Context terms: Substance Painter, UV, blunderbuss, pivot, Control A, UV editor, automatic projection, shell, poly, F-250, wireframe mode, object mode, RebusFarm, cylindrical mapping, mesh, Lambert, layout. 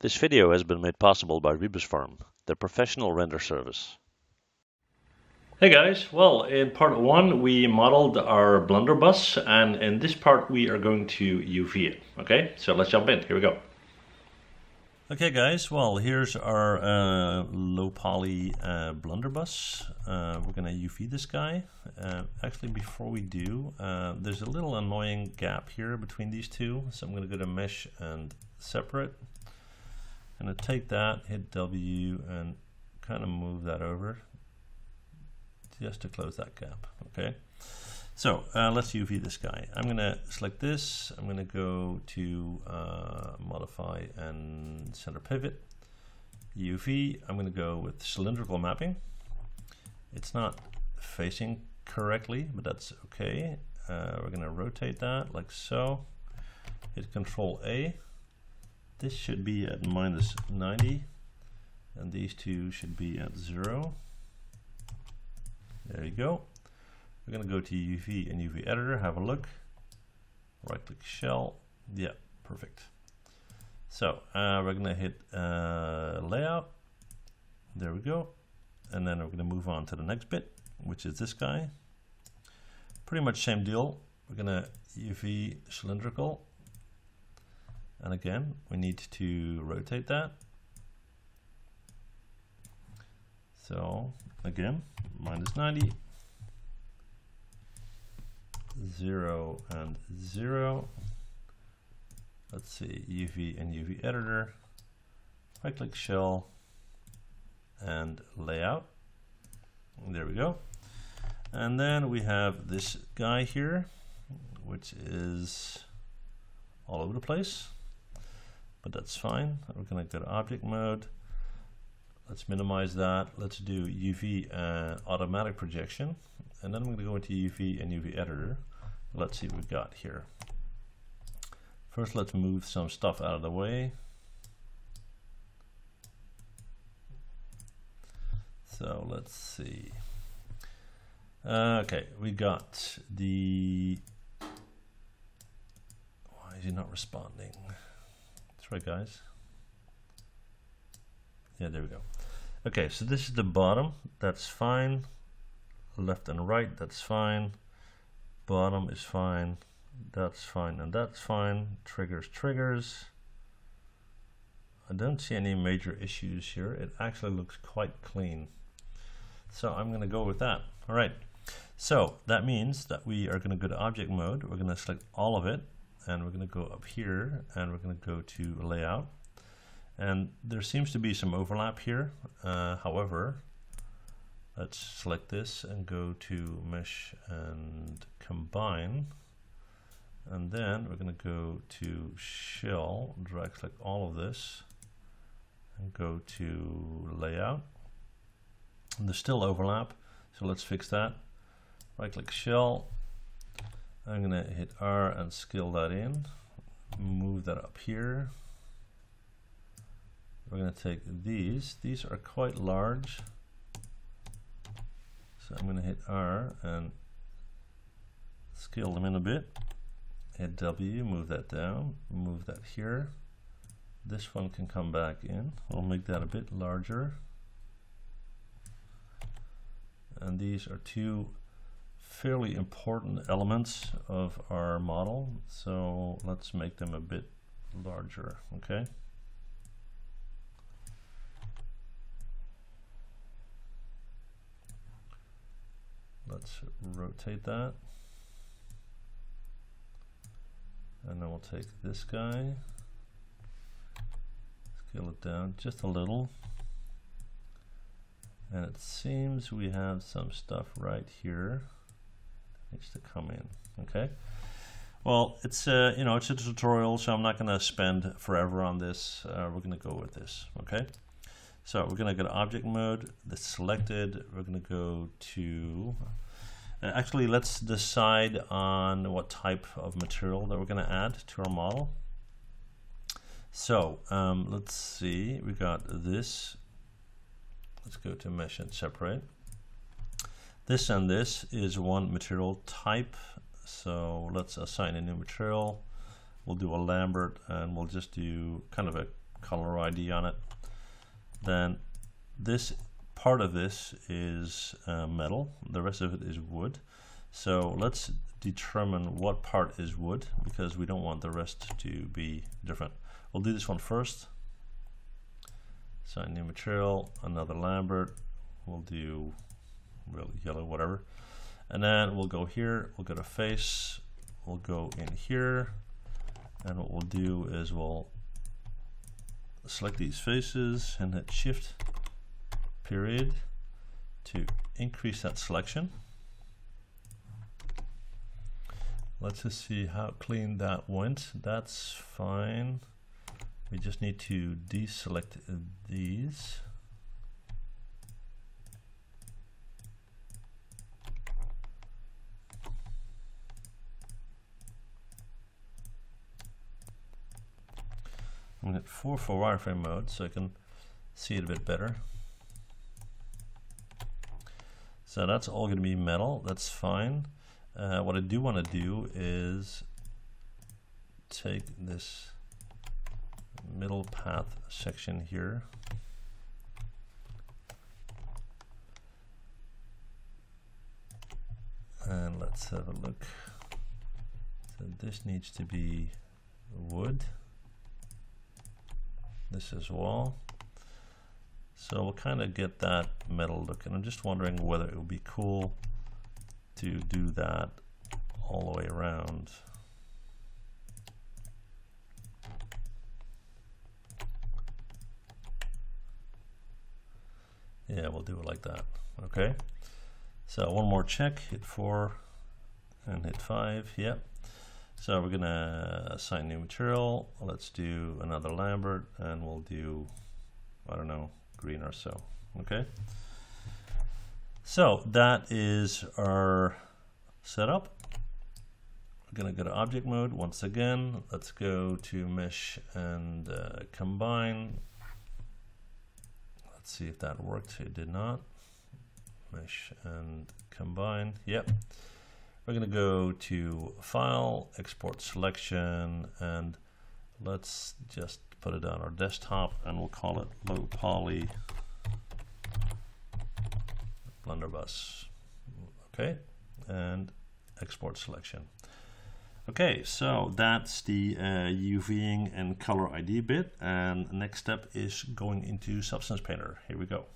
This video has been made possible by RebusFarm, their professional render service. Hey guys, well in part 1 we modeled our blunderbuss, and in this part we are going to UV it. Okay, so let's jump in, here we go. Okay guys, well here's our low poly blunderbuss. We're gonna UV this guy. Actually before we do, there's a little annoying gap here between these two, so I'm gonna go to mesh and separate. I'm gonna take that, hit W and kind of move that over just to close that gap. Okay, so let's UV this guy. I'm gonna select this, I'm gonna go to modify and center pivot, UV. I'm gonna go with cylindrical mapping. It's not facing correctly, but that's okay. We're gonna rotate that like so, hit Control A. This should be at -90 and these two should be at 0. There you go. We're going to go to UV and UV editor, have a look, right click shell, yeah, perfect. So we're going to hit layout, there we go, and then we're going to move on to the next bit, which is this guy. Pretty much same deal, we're going to UV cylindrical, and again we need to rotate that. So again, -90, 0 and 0. Let's see, UV and UV editor. Right click shell and layout. There we go. And then we have this guy here, which is all over the place, but that's fine. We're gonna go to object mode. Let's minimize that. Let's do UV automatic projection. And then I'm going to go into UV and UV editor. Let's see what we've got here. First, let's move some stuff out of the way. So let's see. Okay, we got the... Why is he not responding? That's right, guys. Yeah, there we go. Okay, so this is the bottom, that's fine. Left and right, that's fine. Bottom is fine, that's fine, and that's fine. Triggers. I don't see any major issues here. It actually looks quite clean. So I'm gonna go with that. All right, so that means that we are gonna go to object mode. We're gonna select all of it, and we're gonna go up here, and we're gonna go to layout. And there seems to be some overlap here. However, let's select this and go to mesh and combine. And then we're going to go to shell, drag select all of this and go to layout. And there's still overlap, so let's fix that. Right click shell. I'm going to hit R and scale that in. Move that up here. We're going to take these are quite large, so I'm going to hit R and scale them in a bit, hit W, move that down, move that here, this one can come back in, we'll make that a bit larger, and these are two fairly important elements of our model, so let's make them a bit larger. Okay. Let's rotate that, and then we'll take this guy, scale it down just a little, and it seems we have some stuff right here that needs to come in. Okay, well it's you know, it's a tutorial, so I'm not going to spend forever on this. We're going to go with this. Okay. So we're going to go to object mode, that's selected, we're going to go to, actually let's decide on what type of material that we're going to add to our model. So let's see, we got this, let's go to mesh and separate. This and this is one material type, so let's assign a new material. We'll do a Lambert and we'll just do kind of a color ID on it. Then this part of this is metal, the rest of it is wood. So let's determine what part is wood, because we don't want the rest to be different. We'll do this one first. So new material, another Lambert, we'll do really yellow, whatever. And then we'll go here, we'll go to face, we'll go in here, and what we'll do is we'll select these faces and hit shift period to increase that selection. Let's just see how clean that went. That's fine. We just need to deselect these. I'm going to hit 4 for wireframe mode so I can see it a bit better. So that's all going to be metal, that's fine. What I do want to do is take this middle path section here, and let's have a look. So this needs to be wood, this as well. So we'll kind of get that metal look, and I'm just wondering whether it would be cool to do that all the way around. Yeah, we'll do it like that. Okay, so one more check, hit 4 and hit 5. Yep. So we're gonna assign new material. Let's do another Lambert, and we'll do, I don't know, green or so. Okay, so that is our setup. We're gonna go to object mode once again. Let's go to mesh and combine. Let's see if that worked. It did not. Mesh and combine. Yep. We're gonna go to file, export selection, and let's just put it on our desktop, and we'll call it low poly blunderbuss. Okay, and export selection. Okay, so that's the UVing and color ID bit, and next step is going into Substance Painter. Here we go.